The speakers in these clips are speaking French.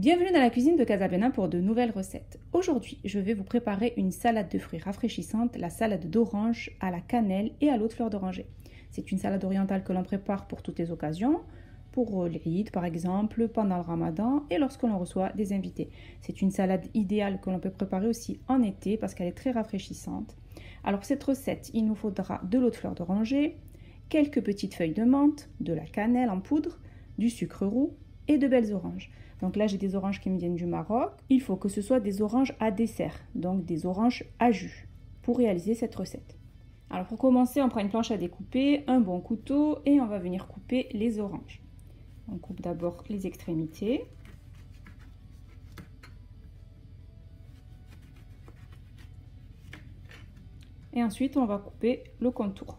Bienvenue dans la cuisine de Casa Bena pour de nouvelles recettes. Aujourd'hui, je vais vous préparer une salade de fruits rafraîchissante, la salade d'orange à la cannelle et à l'eau de fleur d'oranger. C'est une salade orientale que l'on prépare pour toutes les occasions, pour l'Eid par exemple, pendant le Ramadan et lorsque l'on reçoit des invités. C'est une salade idéale que l'on peut préparer aussi en été parce qu'elle est très rafraîchissante. Alors pour cette recette, il nous faudra de l'eau de fleur d'oranger, quelques petites feuilles de menthe, de la cannelle en poudre, du sucre roux et de belles oranges. Donc là j'ai des oranges qui me viennent du Maroc. Il faut que ce soit des oranges à dessert, donc des oranges à jus, pour réaliser cette recette. Alors pour commencer, on prend une planche à découper, un bon couteau et on va venir couper les oranges. On coupe d'abord les extrémités. Et ensuite on va couper le contour.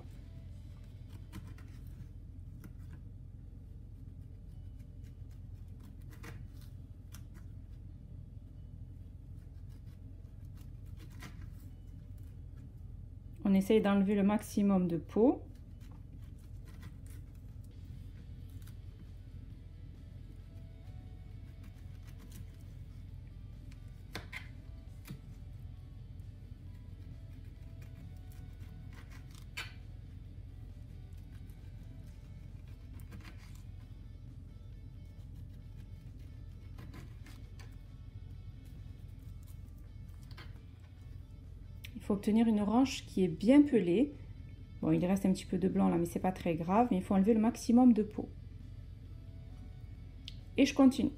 On essaye d'enlever le maximum de peau. Il faut obtenir une orange qui est bien pelée. Bon, il reste un petit peu de blanc là, mais c'est pas très grave. Mais il faut enlever le maximum de peau. Et je continue.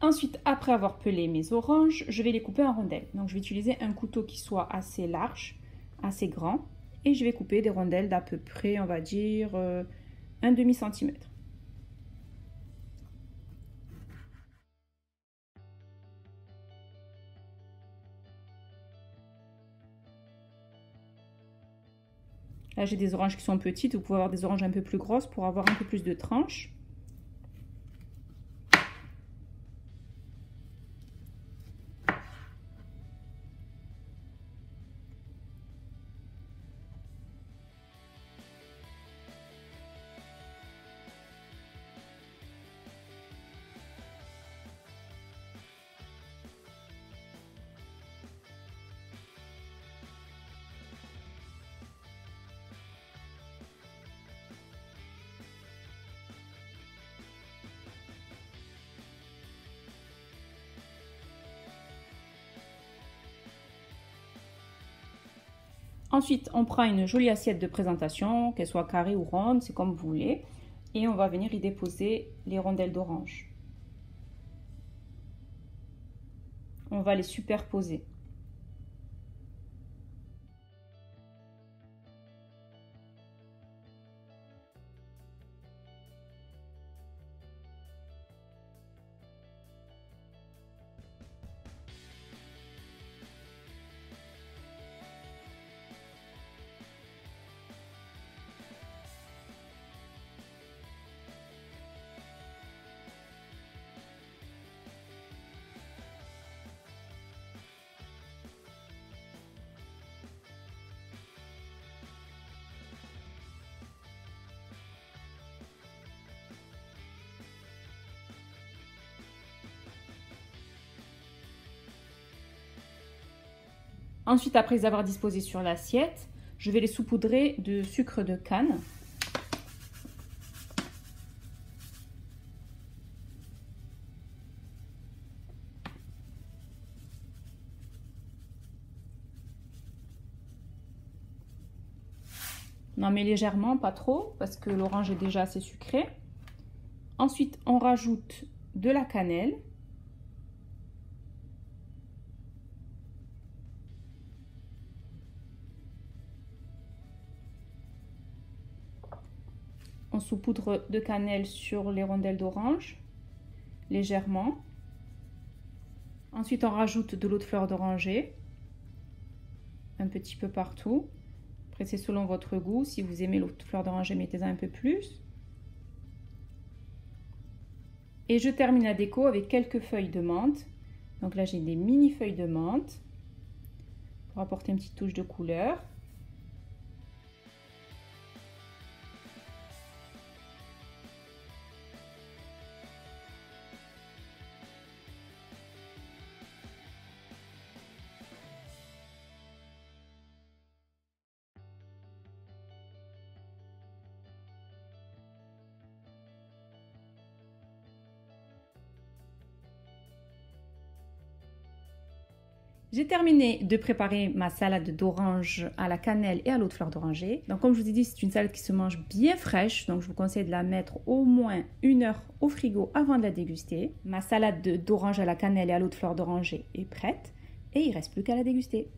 Ensuite, après avoir pelé mes oranges, je vais les couper en rondelles. Donc je vais utiliser un couteau qui soit assez large, assez grand. Et je vais couper des rondelles d'à peu près, on va dire, un demi-centimètre. Là j'ai des oranges qui sont petites, vous pouvez avoir des oranges un peu plus grosses pour avoir un peu plus de tranches. Ensuite, on prend une jolie assiette de présentation, qu'elle soit carrée ou ronde, c'est comme vous voulez. Et on va venir y déposer les rondelles d'orange. On va les superposer. Ensuite, après les avoir disposés sur l'assiette, je vais les saupoudrer de sucre de canne. On en met légèrement, pas trop, parce que l'orange est déjà assez sucré. Ensuite, on rajoute de la cannelle. On saupoudre de cannelle sur les rondelles d'orange, légèrement. Ensuite, on rajoute de l'eau de fleur d'oranger, un petit peu partout. Après, c'est selon votre goût. Si vous aimez l'eau de fleur d'oranger, mettez-en un peu plus. Et je termine la déco avec quelques feuilles de menthe. Donc là, j'ai des mini feuilles de menthe pour apporter une petite touche de couleur. J'ai terminé de préparer ma salade d'orange à la cannelle et à l'eau de fleur d'oranger. Donc comme je vous ai dit, c'est une salade qui se mange bien fraîche. Donc je vous conseille de la mettre au moins 1 heure au frigo avant de la déguster. Ma salade d'orange à la cannelle et à l'eau de fleur d'oranger est prête et il ne reste plus qu'à la déguster.